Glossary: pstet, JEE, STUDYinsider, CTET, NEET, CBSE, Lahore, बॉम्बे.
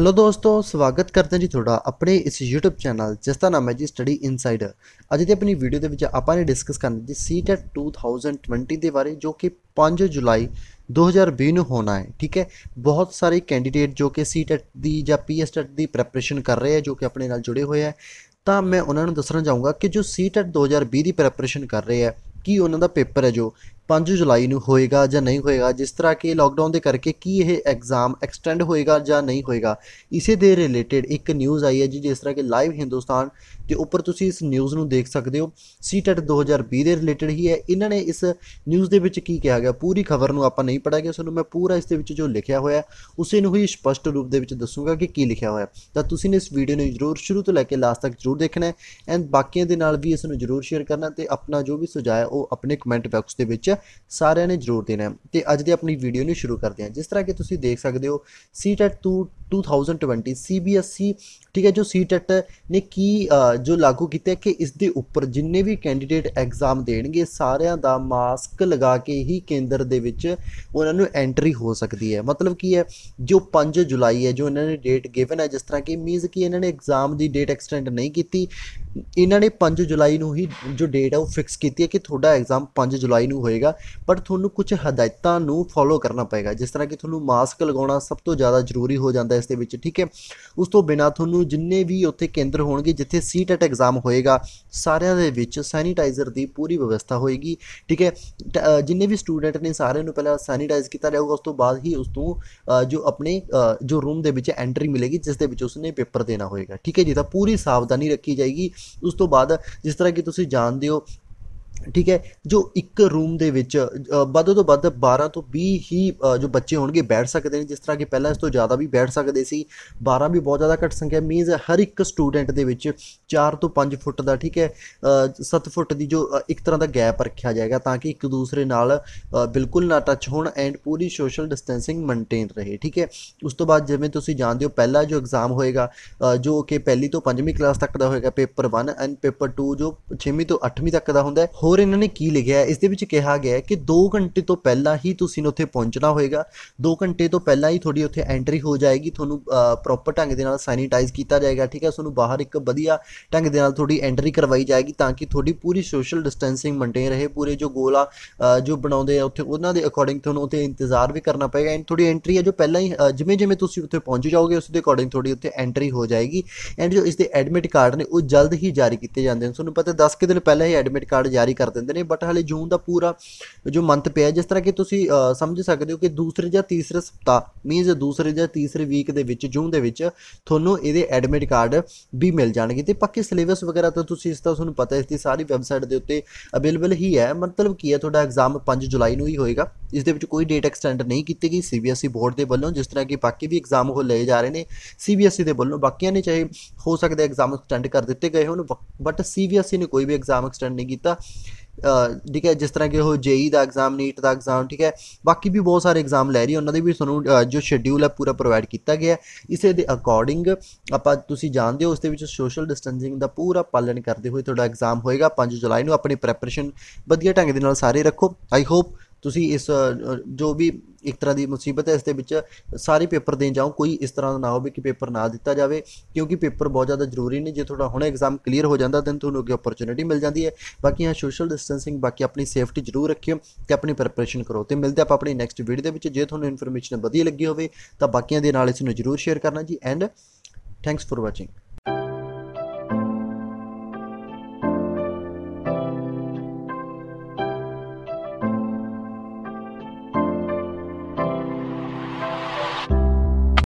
Hello दोस्तों, स्वागत करते हैं जी थोड़ा अपने इस यूट्यूब चैनल जिसका नाम है जी स्टडी इनसाइडर। अज की अपनी वीडियो के आपां ने डिस्कस करना जी सीटेट 2020 के बारे जो कि 5 जुलाई 2020 में होना है। ठीक है, बहुत सारे कैंडीडेट जो कि सीटेट की या पीएसटेट की प्रैपरेशन कर रहे हैं जो कि अपने नाल जुड़े हुए हैं, तो मैं उन्होंने दसना चाहूँगा कि जो सीटेट 2020 की प्रैपरेशन कर रहे हैं कि उन्होंने पेपर है जो 5 जुलाई में होएगा या नहीं होएगा, जिस तरह के लॉकडाउन के करके कि यह एग्जाम एक्सटेंड होएगा या नहीं होएगा। इसी दे रिलेटेड एक न्यूज़ आई है जी, जिस तरह के लाइव हिंदुस्तान के उपर तुसी इस न्यूज़ नूं देख सकते हो। सीटेट 2020 के रिलेटेड ही है। इन्होंने इस न्यूज़ के की कहा गया, पूरी खबर में आप नहीं पढ़ा गया, उसमें मैं पूरा इस जो लिखा हुआ उस ही स्पष्ट रूप के दसूँगा कि लिखा हुआ। तो तुसीं इस वीडियो ने जरूर शुरू तो लैके लास्ट तक जरूर देखना है एंड बाकियों के नाल भी इसनूं जरूर शेयर करना तो अपना जो भी सुझाव है वो अपने कमेंट बॉक्स के सारे ने जरूर देना है। तो अज की अपनी वीडियो ने शुरू करते हैं। जिस तरह कि तुसी देख सकते हो सीटेट 2020 CBSE, ठीक है, जो सीटेट ने की जो लागू किया कि इस दे उपर जिन्ने भी कैंडीडेट एग्जाम देंगे सारिया का मास्क लगा के ही केंद्र दे विच उन्होंने एंट्री हो सकती है। मतलब की है जो 5 जुलाई है जो इन्होंने डेट गिवन है, जिस तरह कि मीनस कि इन्होंने एग्जाम की डेट एक्सटेंड नहीं की, इन्होंने 5 जुलाई को ही जो डेट है वो फिक्स की है कि थोड़ा एग्जाम 5 जुलाई को होएगा, पर थोनू कुछ हदायतों को फॉलो करना पएगा। जिस तरह कि थोनू मास्क लगाना सब तो ज़्यादा जरूरी हो जाता है इसदे विच, ठीक है। उस तो बिना थोनू जिन्ने भी उत्थे केंद्र होणगे जिथे सीटेट एग्जाम होएगा सारियां दे विच सैनीटाइजर की पूरी व्यवस्था होएगी, ठीक है। जिन्ने भी स्टूडेंट ने सारे नूं पहला सैनीटाइज किया जाएगा, उस तो बाद ही उस तो जो अपने जो रूम दे विच एंट्री मिलेगी जिस दे विच उसने पेपर देना होएगा, ठीक है जी। तो पूरी सावधानी रखी जाएगी। उस तो बाद जिस तरह कि तुसीं जानदे हो, ठीक है, जो एक रूम के वध तो वध 12 से 20 ही जो बच्चे होंगे बैठ सकते हैं। जिस तरह कि पहले इस तो ज़्यादा भी बैठ सकते सी, 12 भी बहुत ज़्यादा घट संख्या। मीनस हर एक स्टूडेंट के 4 तो 5 फुट का, ठीक है, 7 फुट की जो एक तरह का गैप रखा जाएगा ताकि एक दूसरे नाल बिल्कुल ना टच हो एंड पूरी सोशल डिस्टेंसिंग मेनटेन रहे, ठीक है। उस तो बाद जिवें तुसीं जानदे हो पहला जो एग्जाम होएगा जो कि 1 तो 5वीं क्लास तक का होएगा, पेपर 1 एंड पेपर 2 जो 6वीं तो 8वीं तक का होंदा है। और इन्होंने की लिखा है, इस दे विच कहा गया है कि 2 घंटे तो पहला ही तुसीं उत्थे पहुँचना होएगा। 2 घंटे तो पहला ही थोड़ी उत्थे एंट्री हो जाएगी, थोनू प्रॉपर ढंग दे नाल सैनीटाइज किया जाएगा, ठीक है। थोनू बाहर एक वधिया ढंग दे नाल थोड़ी एंट्री करवाई जाएगी ताकि थोड़ी पूरी सोशल डिस्टेंसिंग मेनटेन रहे। पूरे जो गोला जो बनाते हैं उत्थे उन्हां दे अकॉर्डिंग थोनू उत्थे इंतजार भी करना पएगा एंड थोड़ी एंट्री है जो पहला ही जिवें जिवें तुसीं उत्थे पहुँच जाओगे उसके अकॉर्डिंग थोड़ी उत्थे एंट्री हो जाएगी। एंड जो इसके एडमिट कार्ड ने वो जल्द ही जारी किए जाते हैं। थोनू पता 10 दिन पहले ही एडमिट कार्ड जारी कर देंगे ने, बट हाले जून का पूरा जो मंथ पे, जिस तरह कि तुसी समझ सकते हो कि दूसरे या तीसरे सप्ताह मीनस दूसरे या तीसरे वीक दे विच जून दे विच थोनों इहदे एडमिट कार्ड भी मिल जाएंगे। तो पक्के सिलेबस वगैरह तो तुसी इसका थोनों पता है, इसकी सारी वैबसाइट के उत्ते अवेलेबल ही है। मतलब की है थोड़ा एग्जाम 5 जुलाई को ही होएगा, इस दे विच कोई डेट एक्सटेंड नहीं की गई CBSE बोर्ड के वालों। जिस तरह कि बाकी भी एग्जाम वो ले जा रहे हैं CBSE के वालों, बाकिया ने चाहे हो सकता एग्जाम एक्सटेंड कर दिए गए हो, बट CBSE ने कोई भी एग्जाम एक्सटेंड नहीं किया, ठीक है। जिस तरह के वो JEE का एग्जाम, NEET का एग्जाम, ठीक है, बाकी भी बहुत सारे एग्जाम ले रही है, उन्होंने भी सूँ जो शेड्यूल है पूरा प्रोवाइड किया गया। इसे दे अकॉर्डिंग आप जानते हो उसके सोशल डिस्टेंसिंग का पूरा पालन करते हुए थोड़ा एग्जाम होएगा 5 जुलाई को। अपनी प्रैपरेशन वधिया ढंग के नाल सारे रखो। आई होप तुसी इस जो भी एक तरह की मुसीबत है इसदे विच सारे पेपर देन जाओ, कोई इस तरह ना हो कि पेपर ना दिता जाए, क्योंकि पेपर बहुत ज़्यादा जरूरी ने। जो थोड़ा हुणे एग्जाम क्लीयर हो जाता तो तुहानूं अगे अपॉर्चुनिटी मिल जाती है। बाकी हाँ, सोशल डिस्टेंसिंग, बाकी अपनी सेफ्टी जरूर रखियो तो अपनी प्रैपरेशन करो। तो मिलते आप अपनी नैक्सट वीडियो के। जो तुहानूं इन्फॉर्मेशन वधिया लगी हो बाकियों के नाल इस नूं जरूर शेयर करना जी एंड थैंक्स फॉर वॉचिंग।